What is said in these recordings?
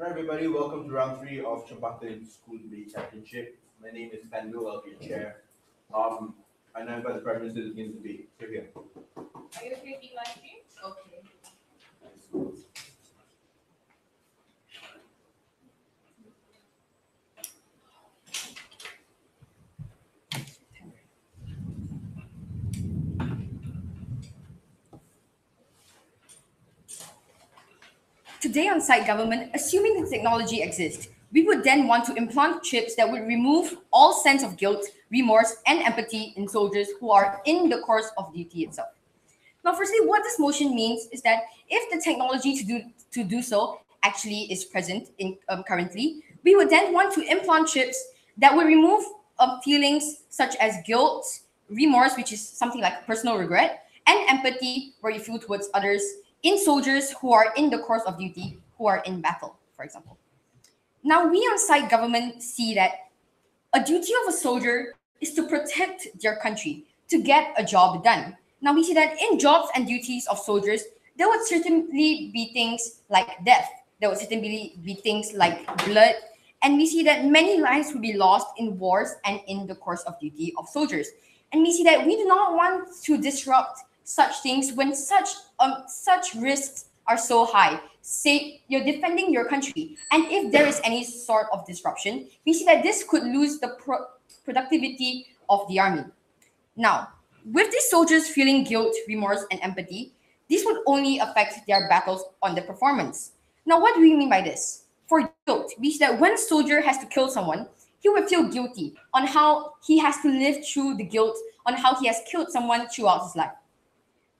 Alright everybody, welcome to round 3 of Cempaka School Debating Championship. My name is Pandu, I'll be your chair. And I'm the Prime Minister of the debate. Here we go. Are you creating live stream? Okay. Nice. Today on site government, assuming the technology exists, we would then want to implant chips that would remove all sense of guilt, remorse, and empathy in soldiers who are in the course of duty itself. Now, firstly, what this motion means is that if the technology to do so actually is present in currently, we would then want to implant chips that would remove feelings such as guilt, remorse, which is something like personal regret, and empathy, where you feel towards others, in soldiers who are in the course of duty, who are in battle, for example. Now, we on site government see that a duty of a soldier is to protect their country, to get a job done. Now, we see that in jobs and duties of soldiers, there would certainly be things like death. There would certainly be things like blood. And we see that many lives would be lost in wars and in the course of duty of soldiers. And we see that we do not want to disrupt such things when such risks are so high. Say you're defending your country, and if there is any sort of disruption, we see that this could lose the productivity of the army. Now, with these soldiers feeling guilt, remorse, and empathy, this would only affect their battles on the performance. Now, what do we mean by this? For guilt, we see that when a soldier has to kill someone, he will feel guilty on how he has to live through the guilt, on how he has killed someone throughout his life.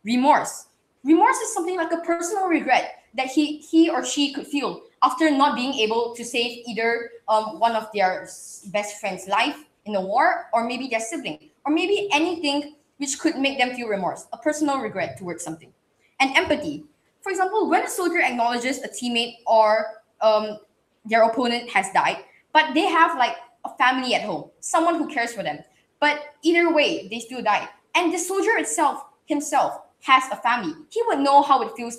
Remorse. Remorse is something like a personal regret that he or she could feel after not being able to save either one of their best friend's life in a war, or maybe their sibling, or maybe anything which could make them feel remorse, a personal regret towards something. And empathy. For example, when a soldier acknowledges a teammate or their opponent has died, but they have like a family at home, someone who cares for them, but either way, they still die. And the soldier himself has a family. He would know how it feels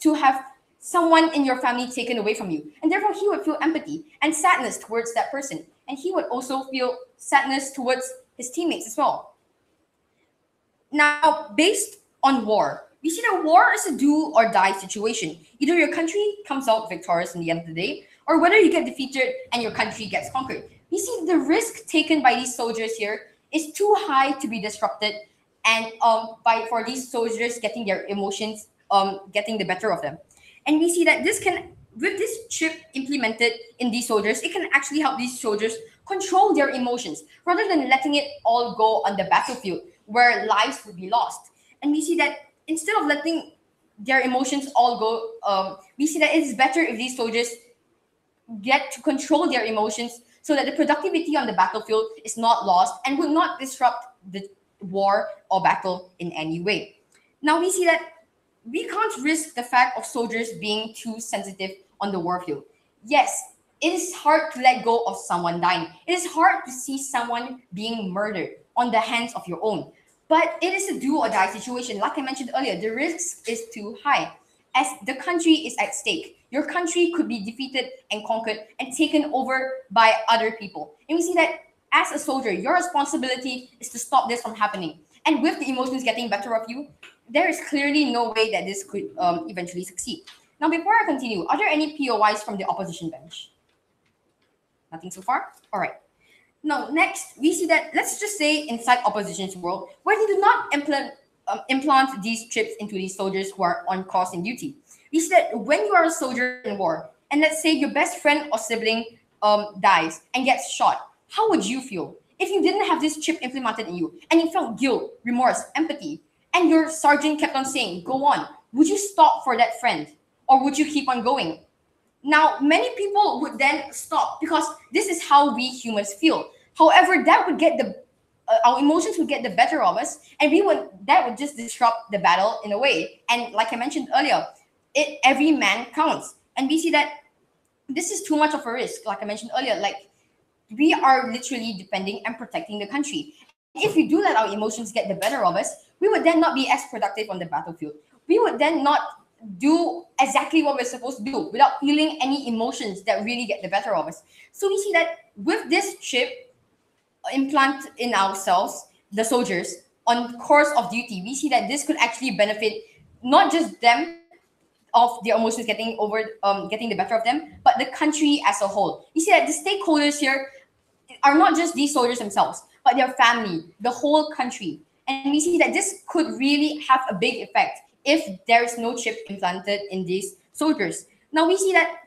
to have someone in your family taken away from you. And therefore, he would feel empathy and sadness towards that person. And he would also feel sadness towards his teammates as well. Now, based on war, we see that war is a do or die situation. Either your country comes out victorious in the end of the day, or whether you get defeated and your country gets conquered. We see the risk taken by these soldiers here is too high to be disrupted, and for these soldiers getting their emotions, getting the better of them. And we see that this can, with this chip implemented in these soldiers, it can actually help these soldiers control their emotions rather than letting it all go on the battlefield where lives would be lost. And we see that instead of letting their emotions all go, we see that it's better if these soldiers get to control their emotions so that the productivity on the battlefield is not lost and will not disrupt the war or battle in any way. Now we see that we can't risk the fact of soldiers being too sensitive on the war field. Yes, it is hard to let go of someone dying. It is hard to see someone being murdered on the hands of your own. But it is a do or die situation. Like I mentioned earlier, the risk is too high as the country is at stake. Your country could be defeated and conquered and taken over by other people. And we see that as a soldier, your responsibility is to stop this from happening. And with the emotions getting better of you, there is clearly no way that this could eventually succeed. Now, before I continue, are there any POIs from the opposition bench? Nothing so far? All right. Now, next, we see that, let's just say inside opposition's world, where they do not implant these chips into these soldiers who are on cause and duty. We see that when you are a soldier in war, and let's say your best friend or sibling dies and gets shot, how would you feel if you didn't have this chip implemented in you and you felt guilt, remorse, empathy, and your sergeant kept on saying, go on? Would you stop for that friend, or would you keep on going? Now, many people would then stop because this is how we humans feel. However, that would get our emotions would get the better of us, and that would just disrupt the battle in a way. And like I mentioned earlier, every man counts. And we see that this is too much of a risk. Like I mentioned earlier, we are literally defending and protecting the country. If we do let our emotions get the better of us, we would then not be as productive on the battlefield. We would then not do exactly what we're supposed to do without feeling any emotions that really get the better of us. So we see that with this chip implant in ourselves, the soldiers, on course of duty, we see that this could actually benefit not just them of their emotions getting the better of them, but the country as a whole. You see that the stakeholders here are not just these soldiers themselves, but their family, the whole country. And we see that this could really have a big effect if there is no chip implanted in these soldiers. Now we see that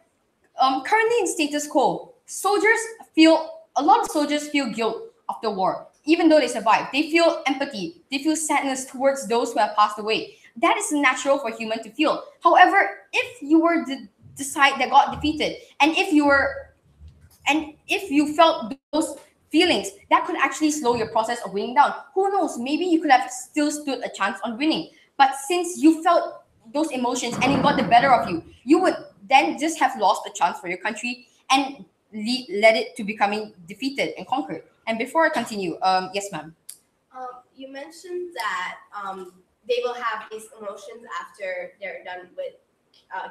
currently in status quo, a lot of soldiers feel guilt after war, even though they survived. They feel empathy, they feel sadness towards those who have passed away. That is natural for human to feel. However, if you were the side that got defeated, and if you felt those feelings, that could actually slow your process of winning down. Who knows? Maybe you could have still stood a chance on winning. But since you felt those emotions and it got the better of you, you would then just have lost a chance for your country and led it to becoming defeated and conquered. And before I continue, yes, ma'am. You mentioned that they will have these emotions after they're done with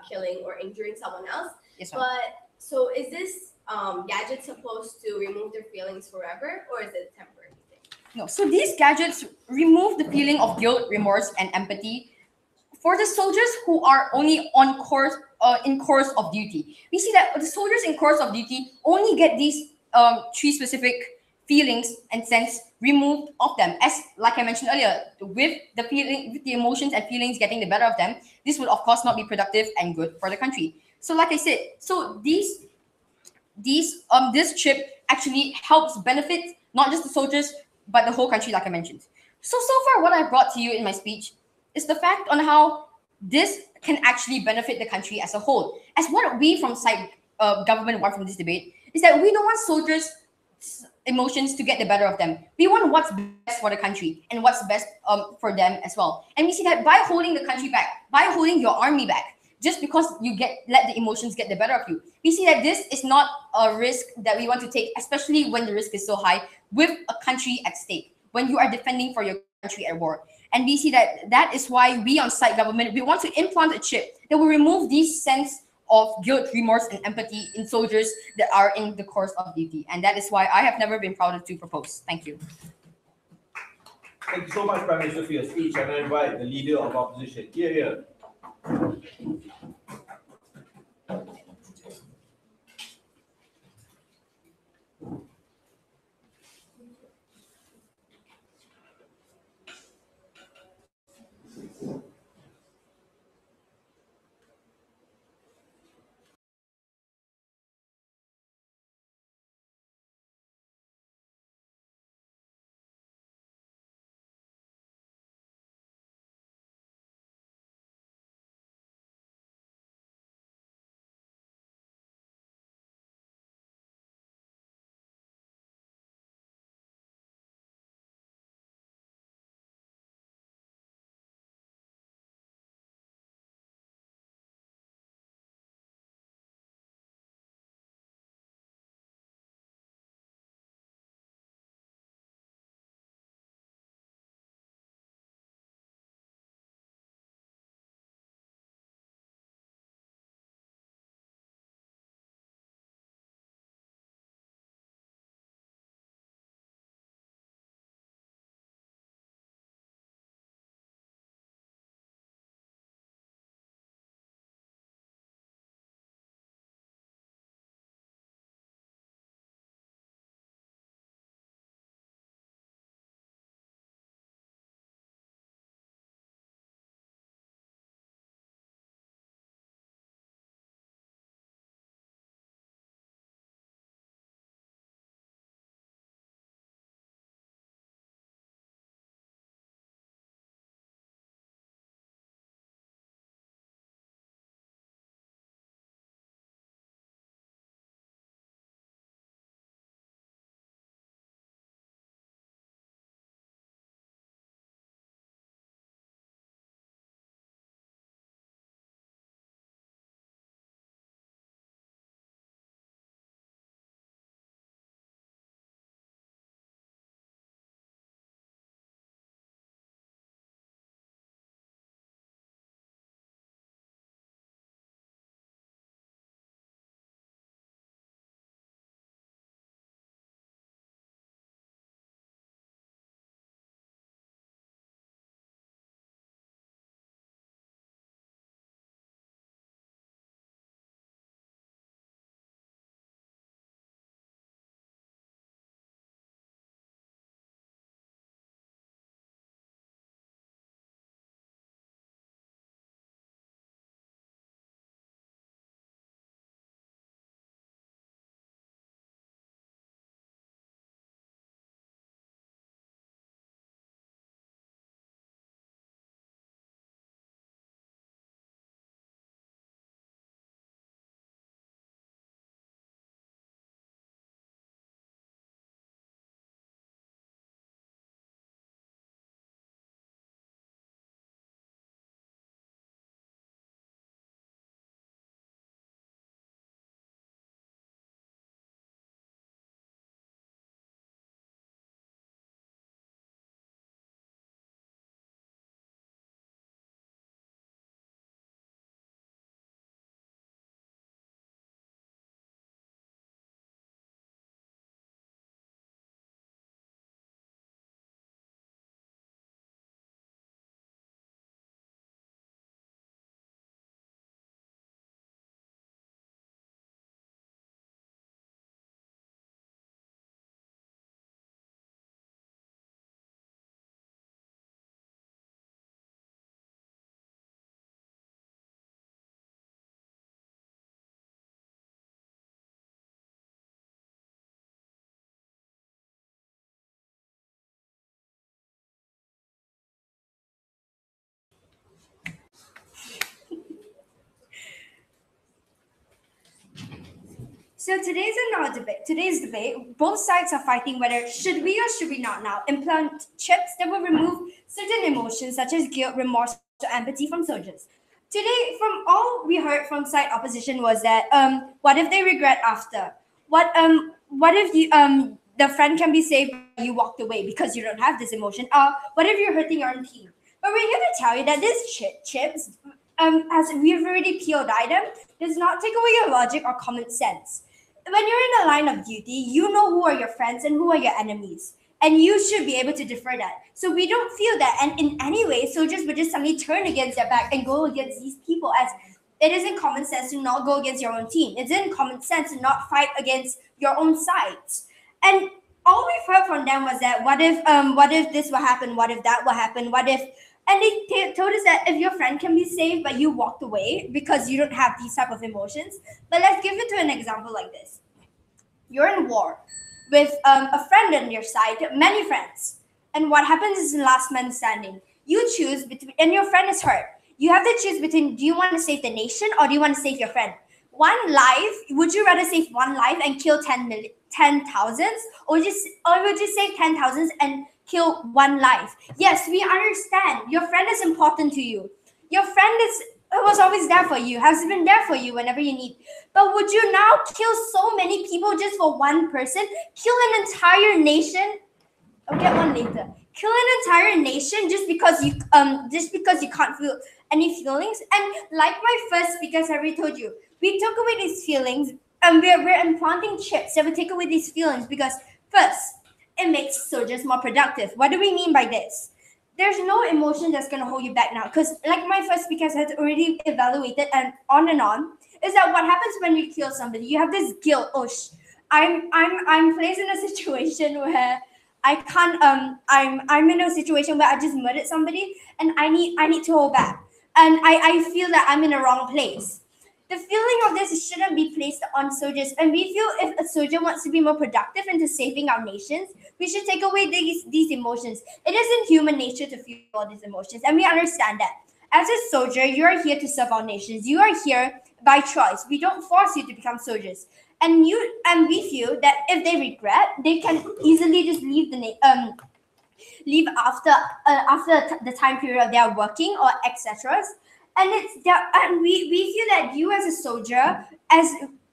killing or injuring someone else. Yes, ma'am. But so is this gadget supposed to remove their feelings forever, or is it a temporary thing? No, so these gadgets remove the feeling of guilt, remorse, and empathy for the soldiers who are only on course, in course of duty. We see that the soldiers in course of duty only get these three specific feelings and sense removed of them. As like I mentioned earlier, with the emotions and feelings getting the better of them, this would of course not be productive and good for the country. So like I said, so this chip actually helps benefit not just the soldiers, but the whole country, like I mentioned. So far what I brought to you in my speech is the fact on how this can actually benefit the country as a whole. As what we from side government want from this debate is that we don't want soldiers' emotions to get the better of them. We want what's best for the country and what's best for them as well. And we see that by holding the country back, by holding your army back, just because you let the emotions get the better of you, we see that this is not a risk that we want to take, especially when the risk is so high with a country at stake, when you are defending for your country at war. And we see that that is why we on site government, we want to implant a chip that will remove these sense of guilt, remorse, and empathy in soldiers that are in the course of duty. And that is why I have never been prouder to propose. Thank you. Thank you so much, Prime Minister, for your speech. And I invite the leader of opposition, Kiria. So today's another debate. Today's debate, both sides are fighting whether should we or should we not now implant chips that will remove certain emotions such as guilt, remorse, or empathy from soldiers. Today, from all we heard from side opposition was that what if they regret after? What if the friend can be saved but you walked away because you don't have this emotion? What if you're hurting your own team? But we're here to tell you that this chips, as we've already PO'd them, does not take away your logic or common sense. When you're in a line of duty, you know who are your friends and who are your enemies. And you should be able to defer that. So we don't feel that. And in any way, soldiers would just suddenly turn against their back and go against these people, as it isn't common sense to not go against your own team. It isn't common sense to not fight against your own sides. And all we've heard from them was that what if this will happen? What if that will happen? What if... And they told us that if your friend can be saved, but you walked away because you don't have these type of emotions. But let's give it to an example like this. You're in war with a friend on your side, many friends. And what happens is the last man standing. You choose between, and your friend is hurt. You have to choose between, do you want to save the nation or do you want to save your friend? One life, would you rather save one life and kill 10,000s? Or would you save 10,000s and kill one life? Yes, we understand. Your friend is important to you. Your friend was always there for you, has been there for you whenever you need. But would you now kill so many people just for one person? Kill an entire nation? I'll get one later. Kill an entire nation just because you can't feel any feelings? And like my first speaker already told you, we took away these feelings, and we're implanting chips that will take away these feelings because first, it makes soldiers more productive. What do we mean by this? There's no emotion that's going to hold you back now. Because like my first speaker has already evaluated and on, is that what happens when you kill somebody? You have this guilt. Oh, I'm placed in a situation where I can't, I'm in a situation where I just murdered somebody and I need to hold back. And I feel that I'm in the wrong place. The feeling of this shouldn't be placed on soldiers. And we feel if a soldier wants to be more productive into saving our nations, we should take away these emotions. It isn't human nature to feel all these emotions. And we understand that. As a soldier, you are here to serve our nations. You are here by choice. We don't force you to become soldiers. And we feel that if they regret, they can easily just leave after the time period of their working or etc. And we feel that you as a soldier,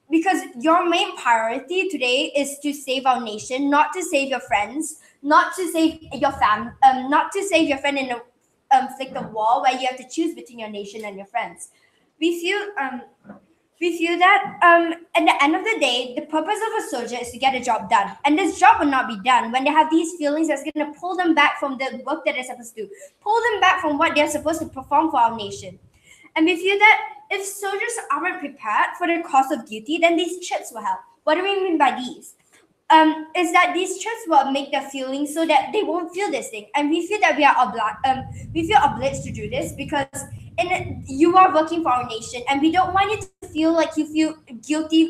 because your main priority today is to save our nation, not to save your friends, not to save your family, not to save your friend in a conflict of war where you have to choose between your nation and your friends. We feel that at the end of the day, the purpose of a soldier is to get a job done. And this job will not be done when they have these feelings that's going to pull them back from the work that they're supposed to do, pull them back from what they're supposed to perform for our nation. And we feel that if soldiers aren't prepared for the cost of duty, then these chips will help. What do we mean by these? Is that these chips will make their feelings so that they won't feel this thing. And we feel that we feel obliged to do this because you are working for our nation, and we don't want you to feel like you feel guilty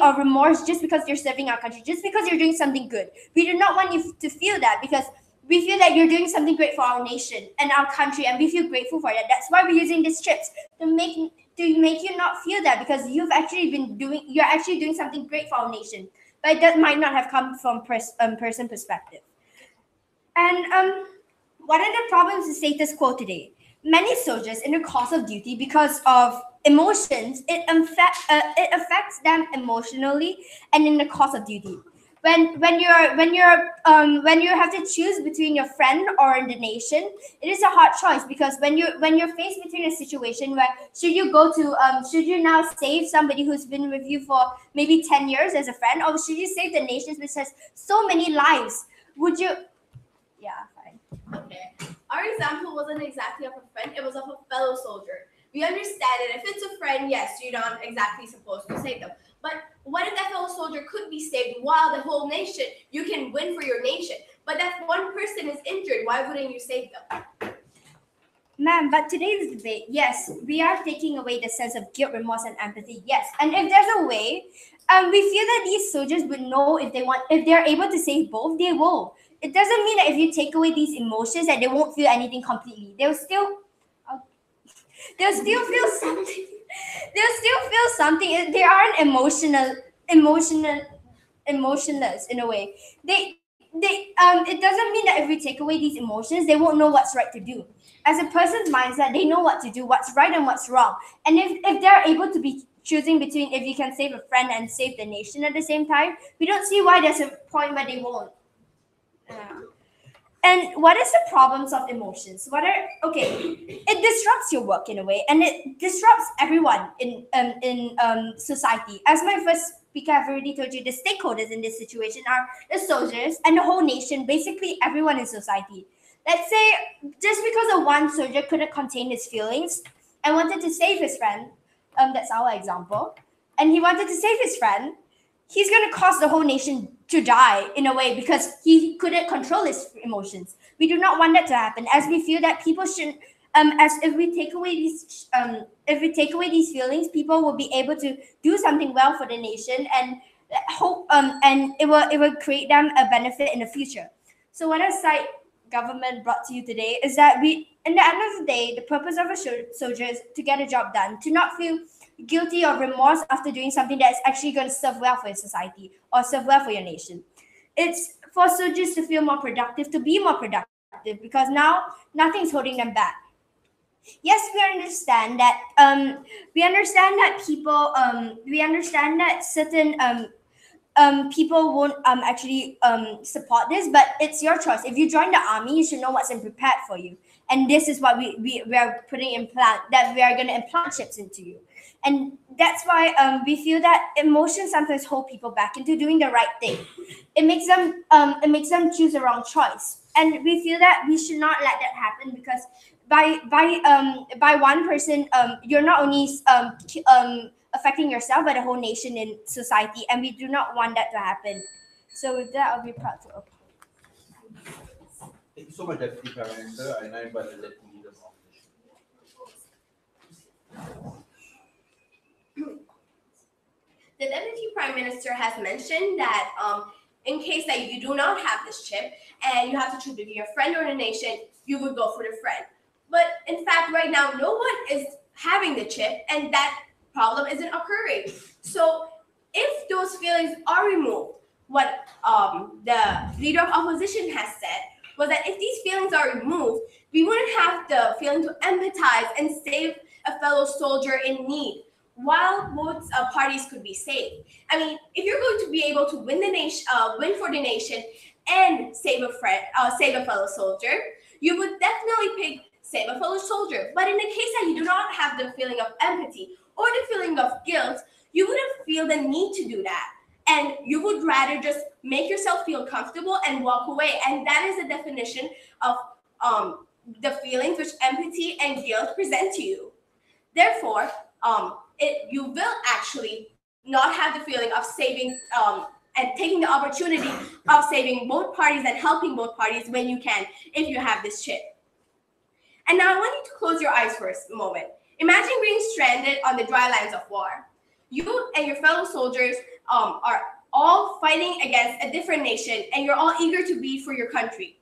or remorse just because you're serving our country, just because you're doing something good. We do not want you to feel that because we feel that you're doing something great for our nation and our country, and we feel grateful for that. That's why we're using these chips to make you not feel that, because you've actually been doing, you're actually doing something great for our nation, but that might not have come from person perspective. And what are the problems with status quo today? Many soldiers in the course of duty, because of emotions, it affects them emotionally and in the course of duty. When you have to choose between your friend or the nation, it is a hard choice because when you're faced between a situation where should you now save somebody who's been with you for maybe 10 years as a friend, or should you save the nation which has so many lives? Would you? Yeah, fine. Okay. Our example wasn't exactly of a friend; it was of a fellow soldier. We understand it. If it's a friend, yes, you're not exactly supposed to save them. But what if that fellow soldier could be saved while the whole nation, you can win for your nation. But if one person is injured, why wouldn't you save them? Ma'am, but today's debate, yes, we are taking away the sense of guilt, remorse, and empathy. Yes, and if there's a way, we feel that these soldiers would know if they're able to save both, they will. It doesn't mean that if you take away these emotions that they won't feel anything completely. They'll still feel something. They'll still feel something. They aren't emotionless in a way. It doesn't mean that if we take away these emotions, they won't know what's right to do. As a person's mindset, they know what to do, what's right and what's wrong. And if they're able to be choosing between if you can save a friend and save the nation at the same time, we don't see why there's a point where they won't. And what is the problems of emotions? It disrupts your work in a way, and it disrupts everyone in society. As my first speaker, I've already told you, the stakeholders in this situation are the soldiers and the whole nation, basically everyone in society. Let's say just because one soldier couldn't contain his feelings and wanted to save his friend, that's our example, and he wanted to save his friend, he's going to cause the whole nation to die in a way because he couldn't control his emotions. We do not want that to happen, as we feel that people shouldn't, if we take away these feelings, people will be able to do something well for the nation and hope, and it will create them a benefit in the future. So what a side government brought to you today is that in the end of the day, the purpose of a soldier is to get a job done, to not feel guilty or remorse after doing something that is actually going to serve well for your society or serve well for your nation. It's for soldiers to feel more productive, to be more productive, because now nothing's holding them back. Yes, we understand that certain people won't actually support this, but it's your choice. If you join the army, you should know what's been prepared for you. And this is what we are going to implant chips into you. And that's why we feel that emotions sometimes hold people back into doing the right thing. It makes them choose the wrong choice. And we feel that we should not let that happen, because by one person, you're not only affecting yourself, but the whole nation and society. And we do not want that to happen. So with that, I'll be proud to open. Thank you so much, Deputy Prime Minister. I now invite the Deputy Leader of the Opposition. The Deputy Prime Minister has mentioned that in case that you do not have this chip and you have to choose between your friend or the nation, you would go for the friend. But in fact, right now, no one is having the chip, and that problem isn't occurring. So if those feelings are removed, what the Leader of Opposition has said was that if these feelings are removed, we wouldn't have the feeling to empathize and save a fellow soldier in need, while both parties could be saved. I mean, if you're going to be able to win the nation, win for the nation, and save a friend, save a fellow soldier, you would definitely pick save a fellow soldier. But in the case that you do not have the feeling of empathy or the feeling of guilt, you wouldn't feel the need to do that. And you would rather just make yourself feel comfortable and walk away. And that is the definition of the feelings which empathy and guilt present to you. Therefore, you will actually not have the feeling of saving and taking the opportunity of saving both parties and helping both parties when you can, if you have this chip. And now I want you to close your eyes for a moment. Imagine being stranded on the dry lands of war. You and your fellow soldiers are all fighting against a different nation, and you're all eager to be for your country.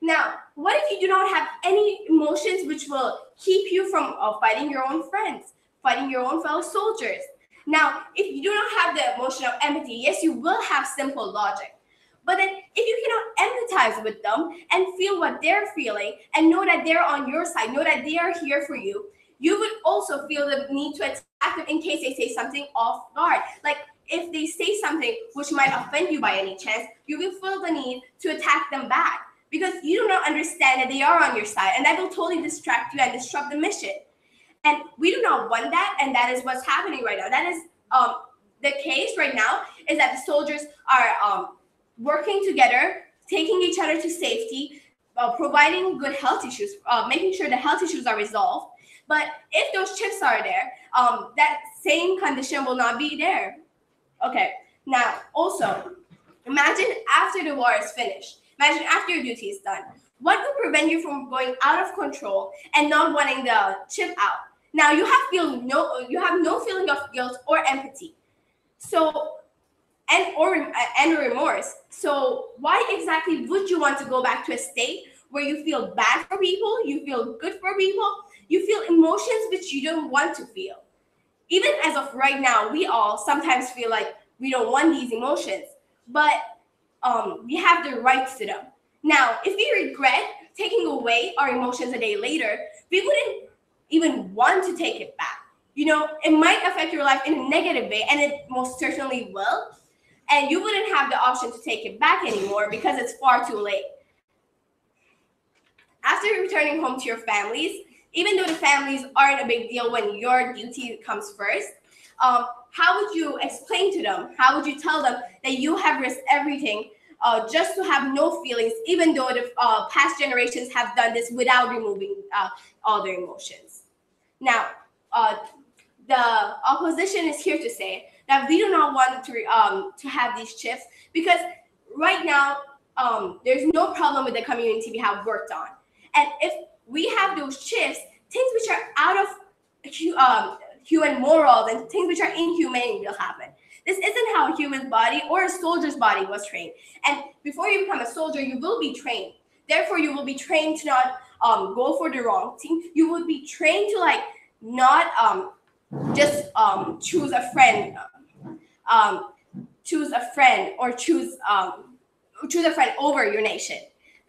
Now, what if you do not have any emotions which will keep you from fighting your own friends, fighting your own fellow soldiers? Now, if you do not have the emotion of empathy, yes, you will have simple logic. But then if you cannot empathize with them and feel what they're feeling and know that they're on your side, know that they are here for you, you would also feel the need to attack them in case they say something off guard. Like, if they say something which might offend you by any chance, you will feel the need to attack them back, because you do not understand that they are on your side, and that will totally distract you and disrupt the mission. And we do not want that, and that is what's happening right now. That is the case right now, is that the soldiers are working together, taking each other to safety, providing good health issues, making sure the health issues are resolved. But if those chips are there, that same condition will not be there. Okay, now also, imagine after the war is finished, imagine after your duty is done, what would prevent you from going out of control and not wanting the chip out? Now you have no feeling of guilt or empathy, and remorse. So why exactly would you want to go back to a state where you feel bad for people, you feel good for people, you feel emotions which you don't want to feel? even as of right now, we all sometimes feel like we don't want these emotions, but we have the rights to them. Now, if we regret taking away our emotions a day later, we wouldn't even want to take it back. You know, it might affect your life in a negative way, and it most certainly will. And you wouldn't have the option to take it back anymore because it's far too late. After returning home to your families, even though the families aren't a big deal when your duty comes first, how would you explain to them? How would you tell them that you have risked everything just to have no feelings, even though the past generations have done this without removing all their emotions? Now, the opposition is here to say that we do not want to have these shifts because right now there's no problem with the community we have worked on. And if we have those shifts, things which are out of human morals and things which are inhumane will happen. This isn't how a human body or a soldier's body was trained. And before you become a soldier, you will be trained. Therefore, you will be trained to not go for the wrong thing. You would be trained to like not just choose a friend, or choose a friend over your nation.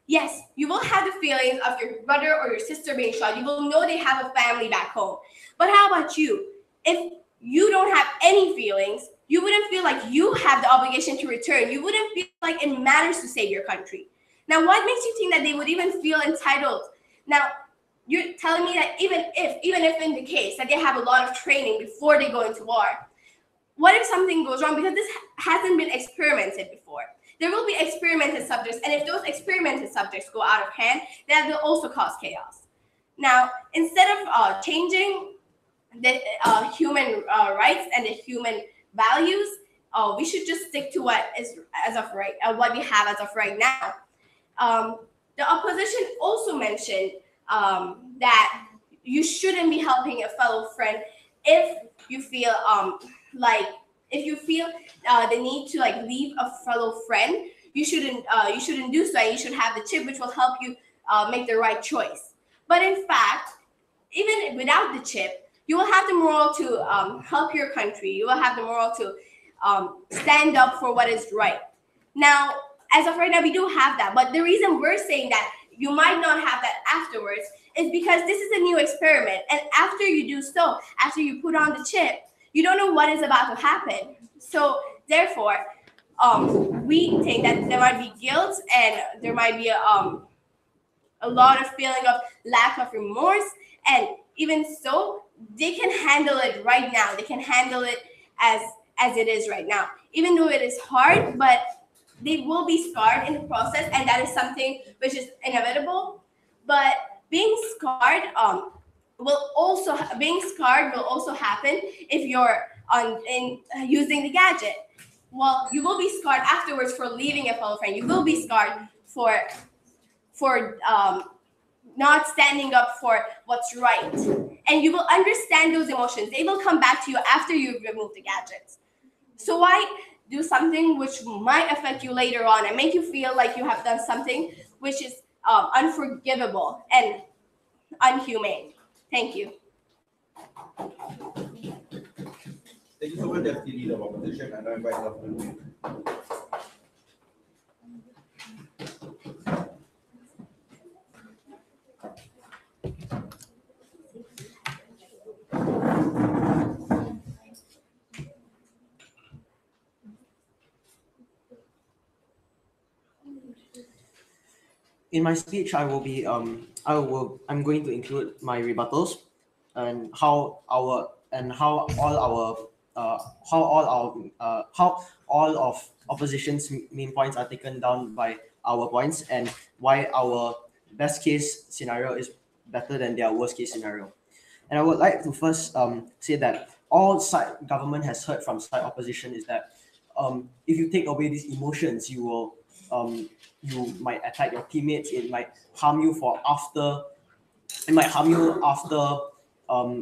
Yes, you will have the feelings of your brother or your sister being shot. You will know they have a family back home. But how about you? If you don't have any feelings, you wouldn't feel like you have the obligation to return. You wouldn't feel like it matters to save your country. Now, what makes you think that they would even feel entitled? Now, you're telling me that even if in the case that they have a lot of training before they go into war, what if something goes wrong? Because this hasn't been experimented before. There will be experimented subjects, and if those experimented subjects go out of hand, that will also cause chaos. Now, instead of changing the human rights and the human values, we should just stick to what is what we have as of right now. The opposition also mentioned that you shouldn't be helping a fellow friend if you feel the need to like leave a fellow friend. You shouldn't do so, and you should have the chip which will help you make the right choice. But in fact, even without the chip, you will have the moral to help your country. You will have the moral to stand up for what is right. Now, as of right now, we do have that. But the reason we're saying that you might not have that afterwards is because this is a new experiment. And after you do so, after you put on the chip, you don't know what is about to happen. So therefore, we think that there might be guilt and there might be a lot of feeling of lack of remorse. And even so, they can handle it right now. They can handle it as it is right now, even though it is hard, but they will be scarred in the process. And that is something which is inevitable. But being scarred will also happen if you're using the gadget. Well, you will be scarred afterwards for leaving a fellow friend. You will be scarred for not standing up for what's right. And you will understand those emotions. They will come back to you after you remove the gadgets. So why do something which might affect you later on and make you feel like you have done something which is unforgivable and inhumane? Thank you. Thank you so much, Deputy Leader of Opposition, and I invite Dr. In my speech, I'm going to include my rebuttals and how all of opposition's main points are taken down by our points, and why our best case scenario is better than their worst case scenario. And I would like to first say that all side government has heard from side opposition is that if you take away these emotions, you will. You might attack your teammates. It might harm you after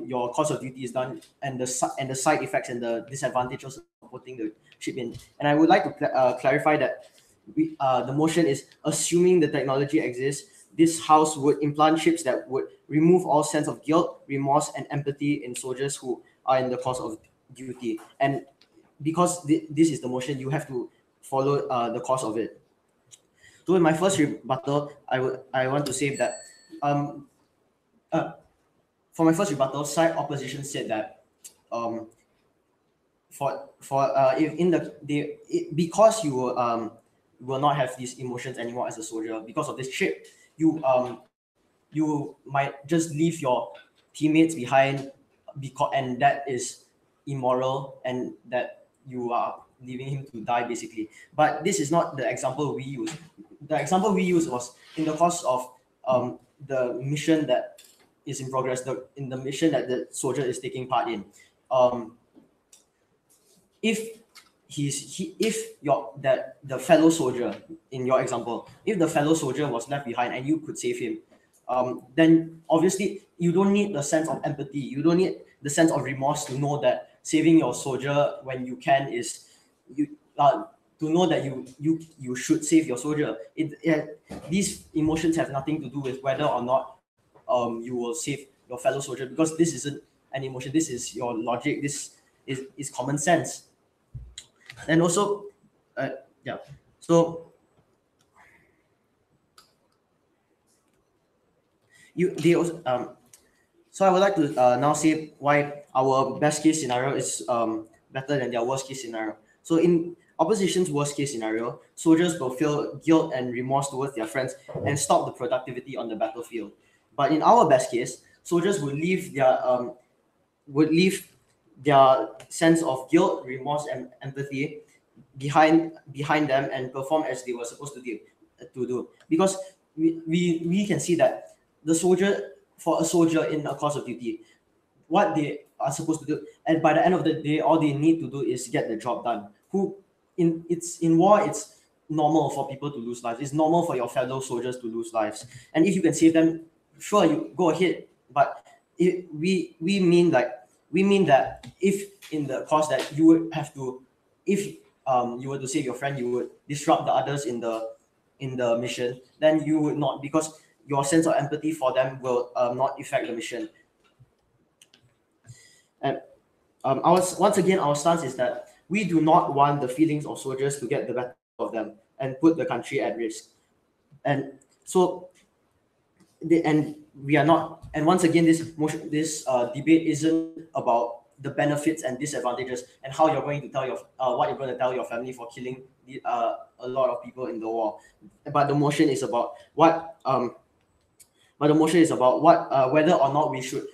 your course of duty is done, and the side effects and the disadvantages of putting the chip in. And I would like to clarify that the motion is assuming the technology exists. This house would implant chips that would remove all sense of guilt, remorse, and empathy in soldiers who are in the course of duty. And because this is the motion, you have to follow the course of it. So in my first rebuttal, I want to say that for my first rebuttal, side opposition said that because you will not have these emotions anymore as a soldier because of this trip, you might just leave your teammates behind, because and that is immoral, and that you are leaving him to die basically. But this is not the example we use. The example we use was in the course of the mission that is in progress, in the mission that the soldier is taking part in. If the fellow soldier, in your example, if the fellow soldier was left behind and you could save him, then obviously you don't need the sense of empathy. You don't need the sense of remorse to know that saving your soldier when you can is to know that you should save your soldier. These emotions have nothing to do with whether or not you will save your fellow soldier, because this isn't an emotion. This is your logic. This is common sense. And also, yeah. So so I would like to now say why our best case scenario is better than their worst case scenario. So in opposition's worst case scenario, soldiers will feel guilt and remorse towards their friends and stop the productivity on the battlefield. But in our best case, soldiers would leave their sense of guilt, remorse, and empathy behind them and perform as they were supposed to do. Because we can see that the soldier, for a soldier in a course of duty, what they are supposed to do, and by the end of the day, all they need to do is get the job done. In war, it's normal for people to lose lives. It's normal for your fellow soldiers to lose lives. And if you can save them, sure, you go ahead. But we mean that if in the course that you would have to, if you were to save your friend, you would disrupt the others in the mission, then you would not, because your sense of empathy for them will not affect the mission. And once again, our stance is that we do not want the feelings of soldiers to get the better of them and put the country at risk. And so, once again, this debate isn't about the benefits and disadvantages and how you're going to tell your what you're going to tell your family for killing a lot of people in the war. But the motion is about whether or not we should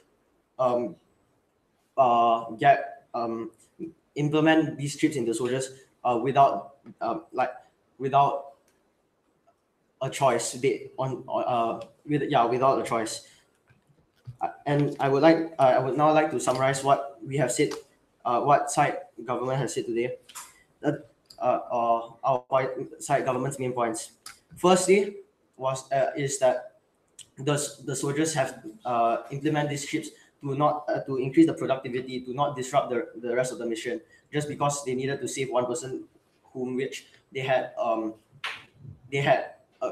implement these trips in the soldiers without a choice. Without a choice. And I would now like to summarize what we have said, what side government has said today, our side government's main points. Firstly, is that the soldiers have implemented these trips to increase the productivity, to not disrupt the rest of the mission, just because they needed to save one person, whom which they had a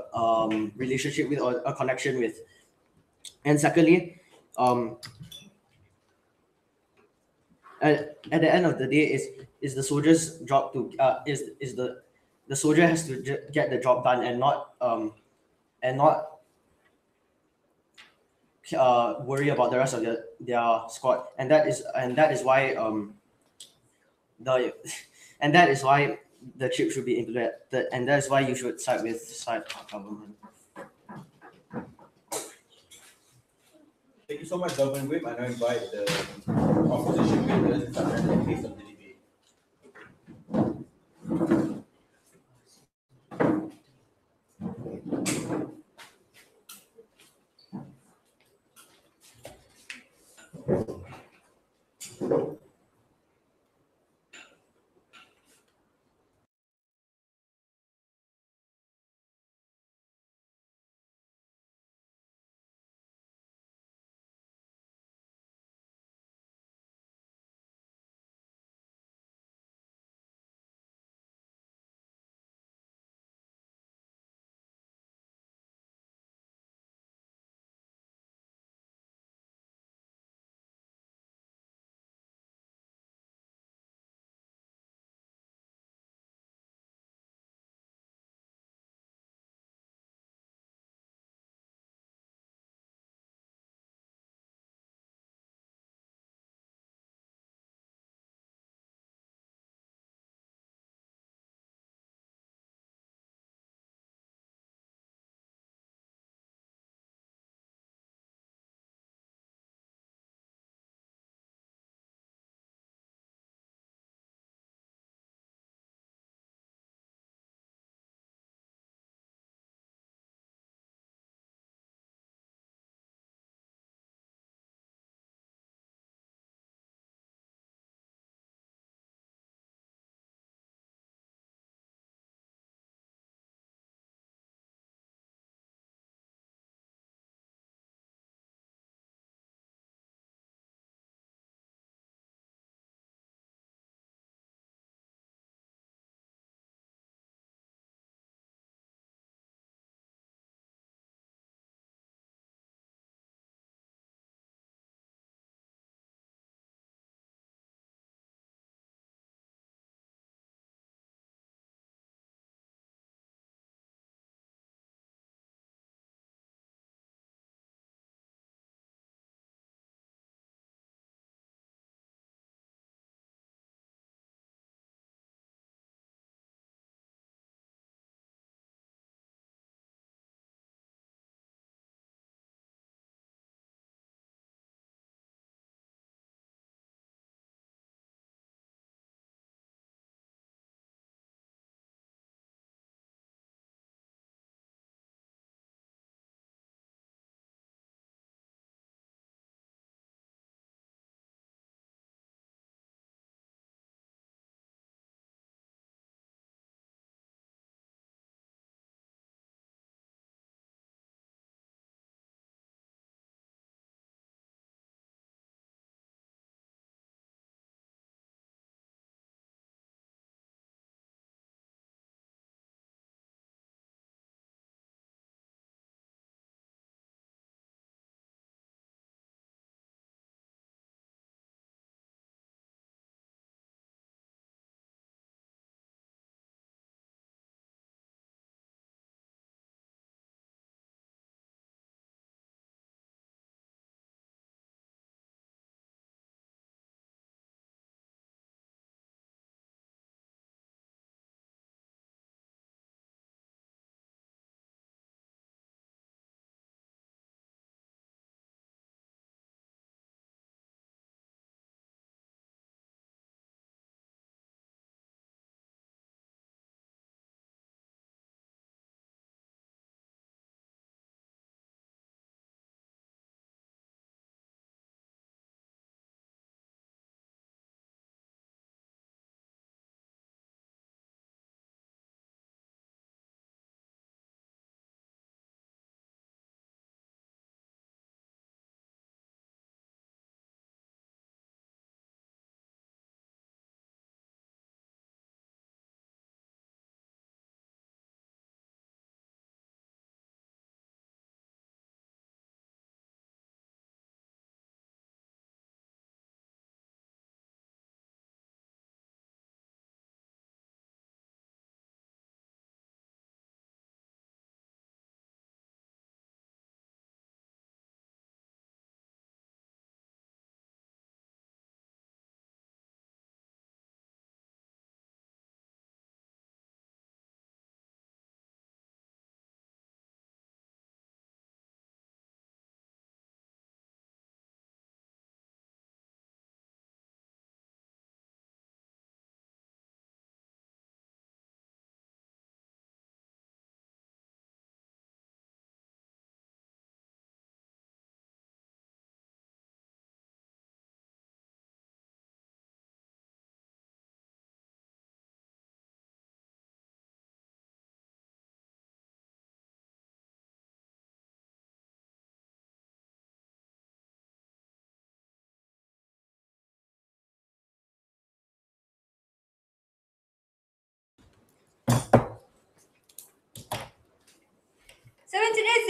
relationship with or a connection with. And secondly, at the end of the day, is the soldier's job to the soldier has to get the job done and not worry about the rest of their squad. And that is why the trip should be implemented, and that is why you should side with side government. Thank you so much, Government Whip. I now invite the opposition members to summarize the case of the debate.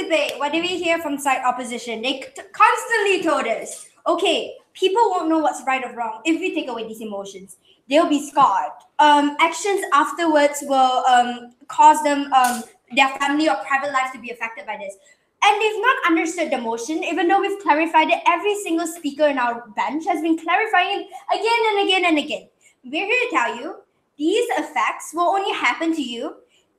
debate, what did we hear from side opposition? They constantly told us, okay, people won't know what's right or wrong if we take away these emotions. They'll be scarred. Actions afterwards will cause them, their family or private life to be affected by this. And they've not understood the motion, even though we've clarified it. Every single speaker in our bench has been clarifying it again and again and again. We're here to tell you, these effects will only happen to you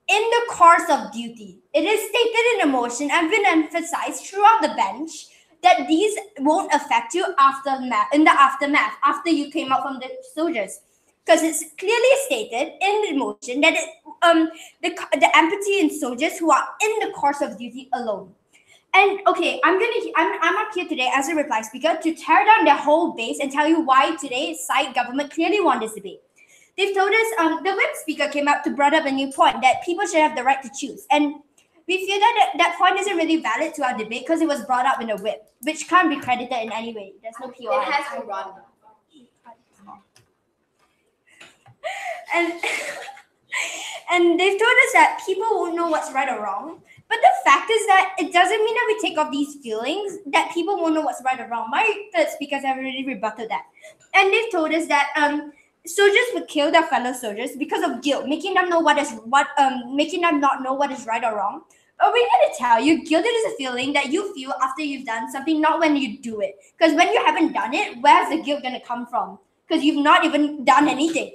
in the course of duty. It is stated in the motion and been emphasized throughout the bench that these won't affect you after in the aftermath, after you came out from the soldiers. Because it's clearly stated in the motion that it, the empathy in soldiers who are in the course of duty alone. And okay, I'm up here today as a reply speaker to tear down their whole base and tell you why today's side government clearly won this debate. They've told us, the whip speaker came up to brought up a new point that people should have the right to choose. And we feel that that point isn't really valid to our debate because it was brought up in a whip, which can't be credited in any way. There's no POI. It has been brought up. And they've told us that people won't know what's right or wrong. But the fact is that it doesn't mean that we take off these feelings that people won't know what's right or wrong. My third speakers have already rebutted that. And they've told us that soldiers would kill their fellow soldiers because of guilt, making them know making them not know what is right or wrong. But we're here to tell you, guilt is a feeling that you feel after you've done something, not when you do it. Because when you haven't done it, where's the guilt gonna come from? Because you've not even done anything.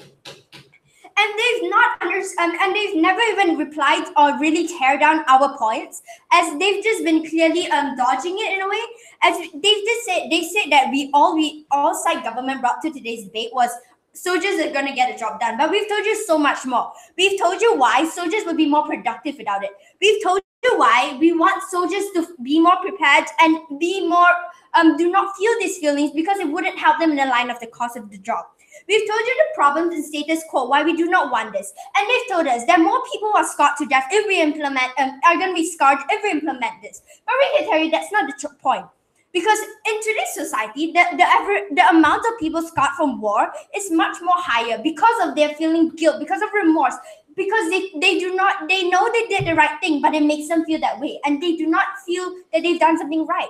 And they've not and they've never even replied or really tear down our points, as they've just been clearly dodging it in a way. As they've just said, they said that all side government brought to today's debate was soldiers are gonna get a job done. But we've told you so much more. We've told you why soldiers would be more productive without it. We've told you why we want soldiers to be more prepared and be more do not feel these feelings because it wouldn't help them in the line of the cost of the job. We've told you the problems and status quo, why we do not want this. And they've told us that more people are scarred to death if we implement, are going to be scarred if we implement this. But we can tell you that's not the point. Because in today's society, the amount of people scarred from war is much more higher because of their feeling guilt, because of remorse, because they know they did the right thing, but it makes them feel that way. And they do not feel that they've done something right.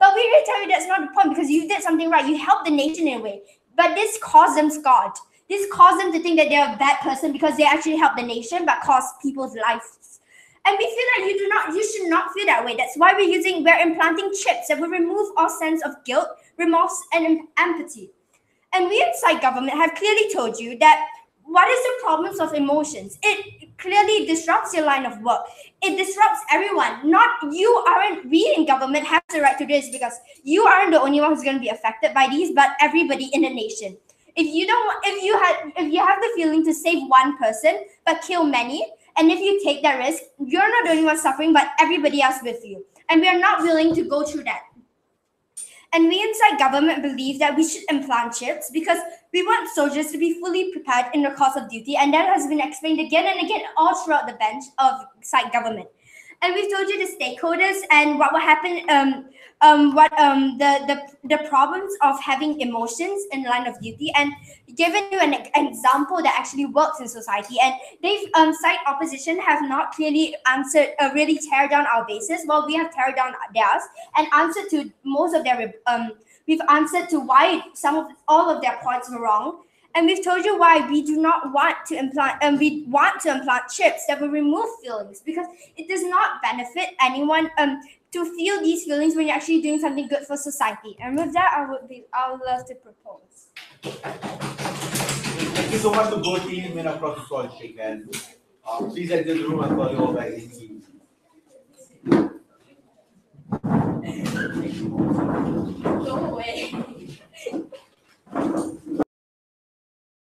But we can tell you that's not the point, because you did something right. You helped the nation in a way. But this caused them scarred. This caused them to think that they're a bad person because they actually helped the nation but cost people's lives. And we feel that you should not feel that way. That's why we're implanting chips that will remove all sense of guilt, remorse, and empathy. And we inside government have clearly told you that what is the problems of emotions? It clearly disrupts your line of work. It disrupts everyone. We in government have the right to do this because you aren't the only one who's going to be affected by these, but everybody in the nation. If you have the feeling to save one person but kill many, and if you take that risk, you're not the only one suffering, but everybody else with you. And we are not willing to go through that. And we inside government believe that we should implant chips because we want soldiers to be fully prepared in the course of duty. And that has been explained again and again all throughout the bench of side government. And we've told you the stakeholders and what will happen, the problems of having emotions in line of duty, and given you an example that actually works in society. And they've side opposition have not clearly answered, really tear down our bases, while we have tear down theirs and answered to most of their. We've answered to why all of their points were wrong. And we've told you why we do not want to implant, and we want to implant chips that will remove feelings, because it does not benefit anyone to feel these feelings when you're actually doing something good for society. And with that, I would love to propose. Thank you so much to both teams, and across the salt shake. And please exit the room and call you all back in teams. Go away.